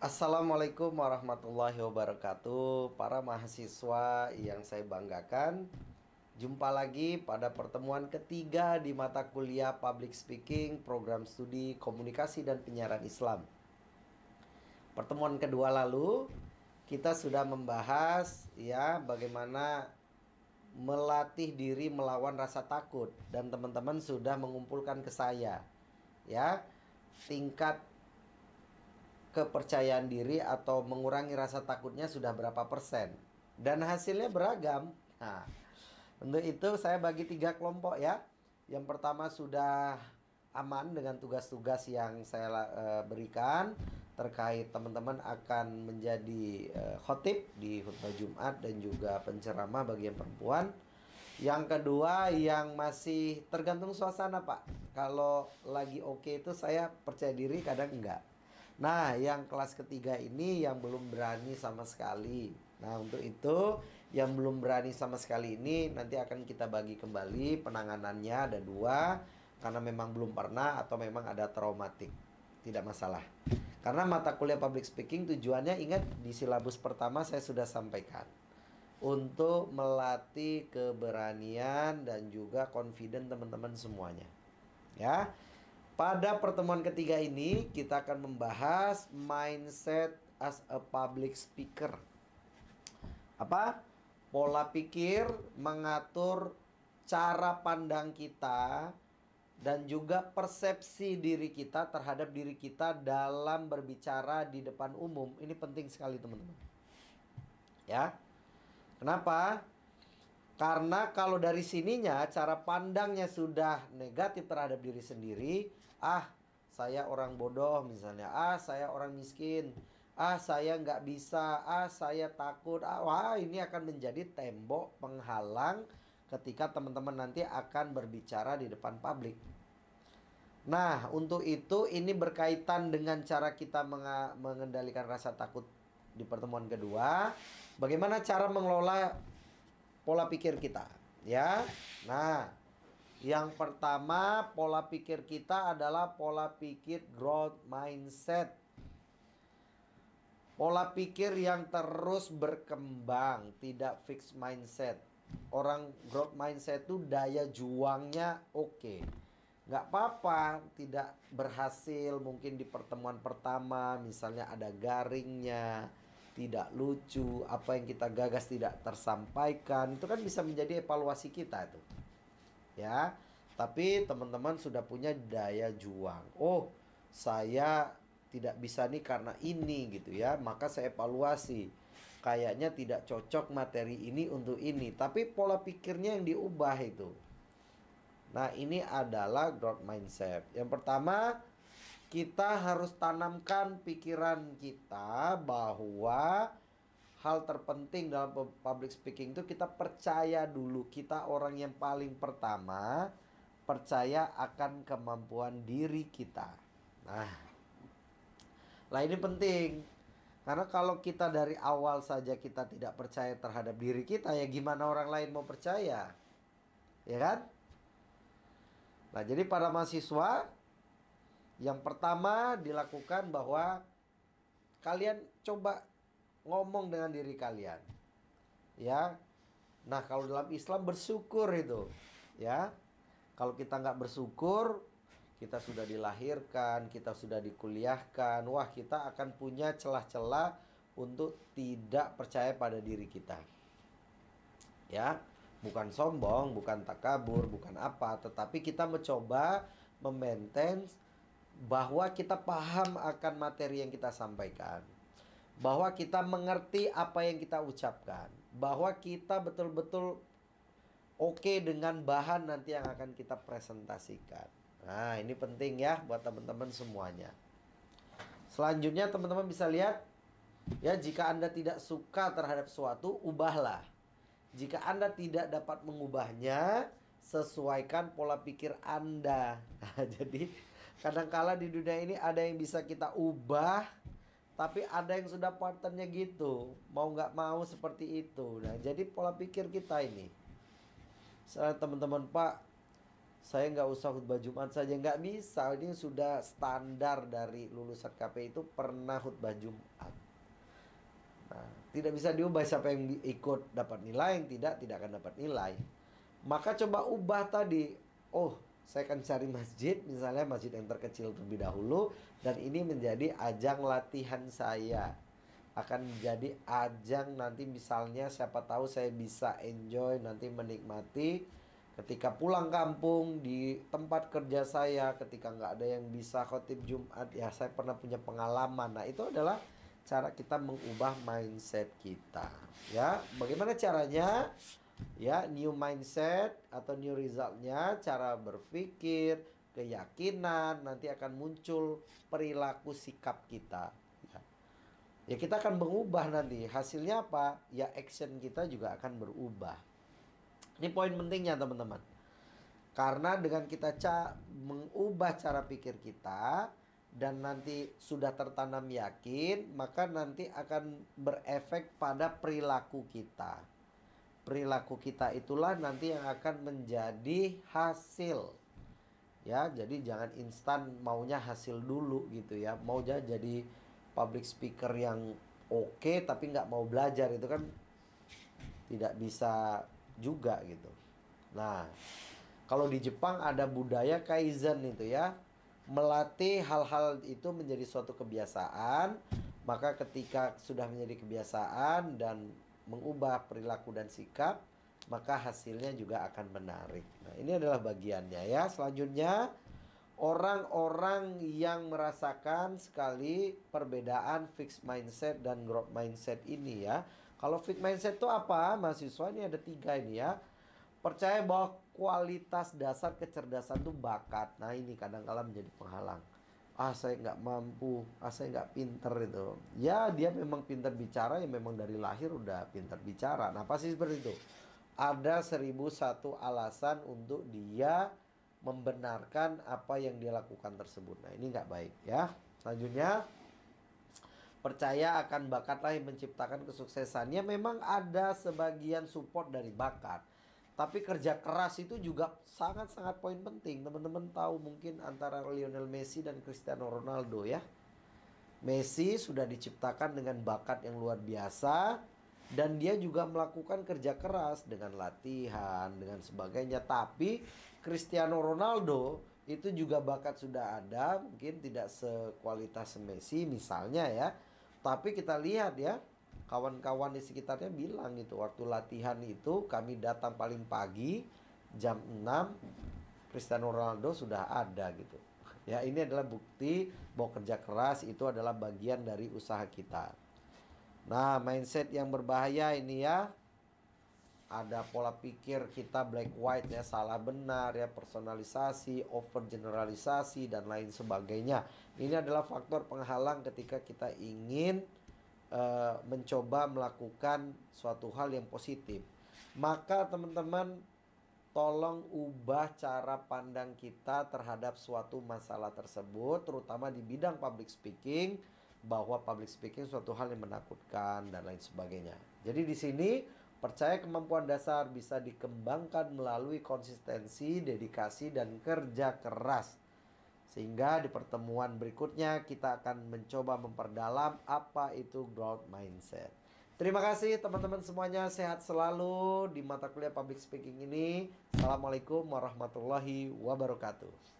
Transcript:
Assalamualaikum warahmatullahi wabarakatuh. Para mahasiswa yang saya banggakan, jumpa lagi pada pertemuan ketiga di mata kuliah Public Speaking, Program Studi Komunikasi dan Penyiaran Islam. Pertemuan kedua lalu kita sudah membahas ya bagaimana melatih diri melawan rasa takut, dan teman-teman sudah mengumpulkan ke saya ya tingkat kepercayaan diri atau mengurangi rasa takutnya sudah berapa persen, dan hasilnya beragam. Nah, untuk itu saya bagi tiga kelompok ya. Yang pertama sudah aman dengan tugas-tugas yang saya berikan terkait teman-teman akan menjadi khotib di khutbah Jumat dan juga penceramah bagi yang perempuan. Yang kedua yang masih tergantung suasana Pak. Kalau lagi oke itu saya percaya diri, kadang enggak. Nah, yang kelas ketiga ini yang belum berani sama sekali. Nah, untuk itu yang belum berani sama sekali ini nanti akan kita bagi kembali penanganannya, ada dua. Karena memang belum pernah atau memang ada traumatik, tidak masalah. Karena mata kuliah Public Speaking tujuannya, ingat di silabus pertama saya sudah sampaikan, untuk melatih keberanian dan juga confident teman-teman semuanya. Ya. Pada pertemuan ketiga ini kita akan membahas mindset as a public speaker. Apa? Pola pikir mengatur cara pandang kita dan juga persepsi diri kita terhadap diri kita dalam berbicara di depan umum. Ini penting sekali teman-teman. Ya. Kenapa? Karena kalau dari sininya, cara pandangnya sudah negatif terhadap diri sendiri. Ah, saya orang bodoh misalnya. Ah, saya orang miskin. Ah, saya nggak bisa. Ah, saya takut. Ah, wah, ini akan menjadi tembok penghalang ketika teman-teman nanti akan berbicara di depan publik. Nah, untuk itu ini berkaitan dengan cara kita mengendalikan rasa takut di pertemuan kedua. Bagaimana cara mengelola pola pikir kita ya. Nah, yang pertama pola pikir kita adalah pola pikir growth mindset. Pola pikir yang terus berkembang, tidak fixed mindset. Orang growth mindset itu daya juangnya oke. Nggak apa-apa tidak berhasil mungkin di pertemuan pertama, misalnya ada garingnya, tidak lucu, apa yang kita gagas tidak tersampaikan, itu kan bisa menjadi evaluasi kita itu. Ya, tapi teman-teman sudah punya daya juang. Oh, saya tidak bisa nih karena ini gitu ya, maka saya evaluasi. Kayaknya tidak cocok materi ini untuk ini, tapi pola pikirnya yang diubah itu. Nah, ini adalah growth mindset. Yang pertama, kita harus tanamkan pikiran kita bahwa hal terpenting dalam public speaking itu kita percaya dulu. Kita orang yang paling pertama percaya akan kemampuan diri kita. Nah ini penting. Karena kalau kita dari awal saja kita tidak percaya terhadap diri kita, ya gimana orang lain mau percaya? Ya kan? Nah, jadi para mahasiswa, yang pertama dilakukan bahwa kalian coba ngomong dengan diri kalian. Ya. Nah, kalau dalam Islam bersyukur itu, ya. Kalau kita nggak bersyukur, kita sudah dilahirkan, kita sudah dikuliahkan, wah kita akan punya celah-celah untuk tidak percaya pada diri kita. Ya, bukan sombong, bukan takabur, bukan apa, tetapi kita mencoba memaintain bahwa kita paham akan materi yang kita sampaikan, bahwa kita mengerti apa yang kita ucapkan, bahwa kita betul-betul oke dengan bahan nanti yang akan kita presentasikan. Nah, ini penting ya buat teman-teman semuanya. Selanjutnya teman-teman bisa lihat ya, jika Anda tidak suka terhadap suatu, ubahlah. Jika Anda tidak dapat mengubahnya, sesuaikan pola pikir Anda. Jadi kadangkala di dunia ini ada yang bisa kita ubah, tapi ada yang sudah patternnya gitu, mau nggak mau seperti itu. Nah, jadi pola pikir kita ini. Misalnya teman-teman, Pak, Saya nggak usah khutbah Jumat saja, nggak bisa. Ini sudah standar dari lulusan KP itu pernah khutbah Jumat. Nah, tidak bisa diubah. Siapa yang ikut dapat nilai, yang tidak akan dapat nilai. Maka coba ubah tadi. Oh, saya akan cari masjid, misalnya masjid yang terkecil terlebih dahulu. Dan ini menjadi ajang latihan saya. Akan menjadi ajang nanti, misalnya siapa tahu saya bisa enjoy, nanti menikmati ketika pulang kampung di tempat kerja saya, ketika nggak ada yang bisa khotib Jumat, ya saya pernah punya pengalaman. Nah, itu adalah cara kita mengubah mindset kita. Ya, bagaimana caranya? Ya, new mindset atau new result-nya, cara berpikir, keyakinan, nanti akan muncul perilaku sikap kita. Ya, ya kita akan mengubah nanti. Hasilnya apa? Ya, action kita juga akan berubah. Ini poin pentingnya, teman-teman. Karena dengan kita mengubah cara pikir kita dan nanti sudah tertanam yakin, maka nanti akan berefek pada perilaku kita. Perilaku kita itulah nanti yang akan menjadi hasil. Ya, jadi jangan instan maunya hasil dulu gitu ya. Mau jadi public speaker yang oke, tapi nggak mau belajar, itu kan tidak bisa juga gitu. Nah, kalau di Jepang ada budaya Kaizen itu ya, melatih hal-hal itu menjadi suatu kebiasaan. Maka ketika sudah menjadi kebiasaan dan mengubah perilaku dan sikap, maka hasilnya juga akan menarik. Nah, ini adalah bagiannya ya. Selanjutnya, orang-orang yang merasakan sekali perbedaan fixed mindset dan growth mindset ini ya. Kalau fixed mindset itu apa? Mahasiswa ini ada 3 ini ya. Percaya bahwa kualitas dasar kecerdasan itu bakat. Nah, ini kadang-kadang menjadi penghalang. Ah, saya nggak mampu. Ah, saya nggak pinter itu. Ya, dia memang pinter bicara. Ya, memang dari lahir udah pinter bicara. Nah, pasti seperti itu. Ada 1001 alasan untuk dia membenarkan apa yang dia lakukan tersebut. Nah, ini nggak baik ya. Selanjutnya, percaya akan bakatlah yang menciptakan kesuksesannya. Memang ada sebagian support dari bakat, tapi kerja keras itu juga sangat-sangat poin penting. Teman-teman tahu mungkin antara Lionel Messi dan Cristiano Ronaldo ya. Messi sudah diciptakan dengan bakat yang luar biasa, dan dia juga melakukan kerja keras dengan latihan, dengan sebagainya. Tapi Cristiano Ronaldo itu juga bakat sudah ada, mungkin tidak sekualitas Messi misalnya ya. Tapi kita lihat ya, kawan-kawan di sekitarnya bilang gitu, waktu latihan itu kami datang paling pagi jam 6, Cristiano Ronaldo sudah ada gitu. Ya, ini adalah bukti bahwa kerja keras itu adalah bagian dari usaha kita. Nah, mindset yang berbahaya ini ya. Ada pola pikir kita black white ya, salah benar ya, personalisasi, overgeneralisasi dan lain sebagainya. Ini adalah faktor penghalang ketika kita ingin mencoba melakukan suatu hal yang positif. Maka teman-teman, tolong ubah cara pandang kita terhadap suatu masalah tersebut, terutama di bidang public speaking. Bahwa public speaking suatu hal yang menakutkan dan lain sebagainya. Jadi di sini, percaya kemampuan dasar bisa dikembangkan melalui konsistensi, dedikasi, dan kerja keras. Sehingga di pertemuan berikutnya kita akan mencoba memperdalam apa itu growth mindset. Terima kasih teman-teman semuanya, sehat selalu di mata kuliah public speaking ini. Assalamualaikum warahmatullahi wabarakatuh.